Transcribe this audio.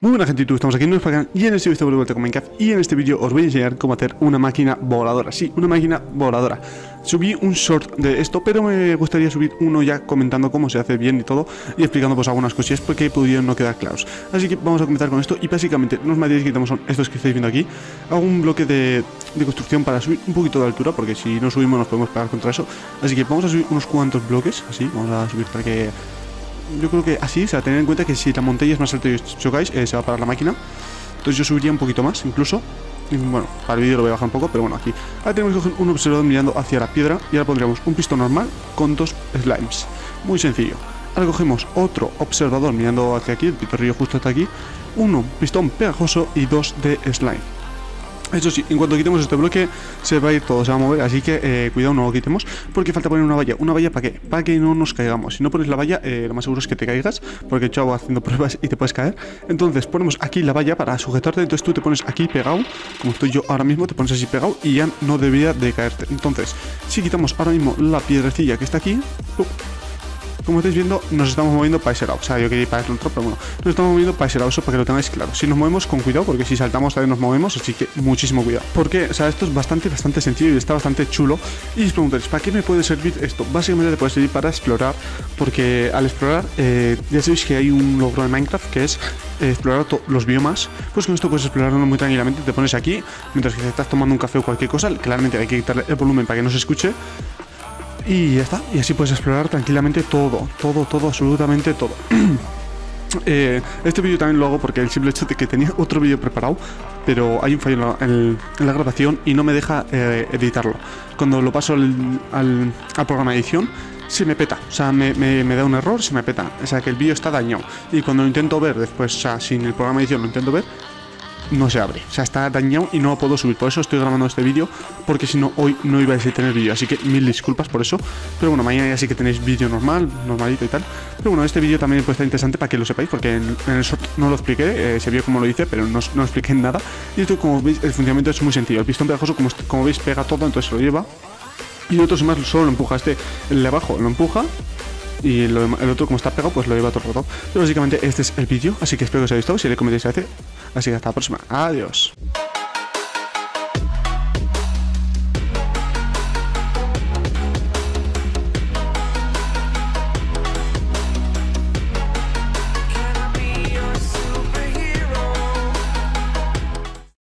Muy buena gente, estamos aquí en nuestro canal y en este vídeo de vuelta con Minecraft. Y en este vídeo os voy a enseñar cómo hacer una máquina voladora. Sí, una máquina voladora. Subí un short de esto, pero me gustaría subir uno ya comentando cómo se hace bien y todo, y explicando pues algunas cosillas porque pudieron no quedar claros. Así que vamos a comenzar con esto. Y básicamente los materiales que tenemos son estos que estáis viendo aquí. Hago un bloque de construcción para subir un poquito de altura, porque si no subimos nos podemos pegar contra eso. Así que vamos a subir unos cuantos bloques. Así, vamos a subir para que... yo creo que así, o sea, tener en cuenta que si la montaña es más alta y os chocáis, se va a parar la máquina. Entonces yo subiría un poquito más, incluso. Y bueno, para el vídeo lo voy a bajar un poco, pero bueno, aquí. Ahora tenemos que coger un observador mirando hacia la piedra. Y ahora pondríamos un pistón normal con 2 slimes. Muy sencillo. Ahora cogemos otro observador mirando hacia aquí, el pitorrillo justo hasta aquí. Uno, pistón pegajoso y 2 de slime. Eso sí, en cuanto quitemos este bloque se va a ir todo, se va a mover, así que cuidado, no lo quitemos, porque falta poner una valla. ¿Una valla para qué? Para que no nos caigamos. Si no pones la valla, lo más seguro es que te caigas, porque yo hago haciendo pruebas y te puedes caer. Entonces ponemos aquí la valla para sujetarte, entonces tú te pones aquí pegado, como estoy yo ahora mismo, te pones así pegado y ya no debería de caerte. Entonces, si quitamos ahora mismo la piedrecilla que está aquí... como estáis viendo, nos estamos moviendo para ese lado. O sea, yo quería ir para el otro, pero bueno, nos estamos moviendo para ese lado, eso para que lo tengáis claro. Si nos movemos con cuidado, porque si saltamos también nos movemos, así que muchísimo cuidado. Porque, o sea, esto es bastante sencillo y está bastante chulo. Y os preguntaréis, ¿para qué me puede servir esto? Básicamente te puede servir para explorar, porque al explorar, ya sabéis que hay un logro de Minecraft que es explorar los biomas. Pues con esto puedes explorarlo muy tranquilamente. Te pones aquí, mientras que te estás tomando un café o cualquier cosa, claramente hay que quitarle el volumen para que no se escuche. Y ya está, y así puedes explorar tranquilamente todo, absolutamente todo. Este vídeo también lo hago porque el simple hecho de que tenía otro vídeo preparado, pero hay un fallo en la grabación y no me deja editarlo. Cuando lo paso al programa de edición, se me peta, o sea, me da un error, se me peta. O sea, que el vídeo está dañado. Y cuando lo intento ver después, o sea, sin el programa de edición lo intento ver, no se abre, o sea, está dañado y no lo puedo subir. Por eso estoy grabando este vídeo, porque si no, hoy no ibais a tener vídeo, así que mil disculpas por eso. Pero bueno, mañana ya sí que tenéis vídeo normalito y tal. Pero bueno, este vídeo también puede estar interesante para que lo sepáis, porque en el short no lo expliqué, se vio como lo hice, pero no expliqué nada. Y esto, como veis, el funcionamiento es muy sencillo. El pistón pegajoso, como veis, pega todo, entonces se lo lleva. Y otro, más, solo lo empuja. Este, el de abajo, lo empuja. Y el otro, como está pegado, pues lo lleva todo el rato. Pero básicamente este es el vídeo, así que espero que os haya gustado. Si le comentáis a veces, así que hasta la próxima, adiós.